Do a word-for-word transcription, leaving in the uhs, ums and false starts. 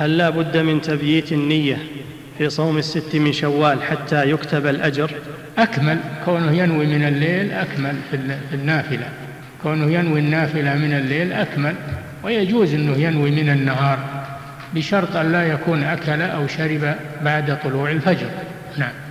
هل لا بد من تبييت النية في صوم الست من شوال حتى يكتب الأجر؟ أكمل كونه ينوي من الليل أكمل في النافلة، كونه ينوي النافلة من الليل أكمل، ويجوز أنه ينوي من النهار بشرط أن لا يكون أكل أو شرب بعد طلوع الفجر. نعم.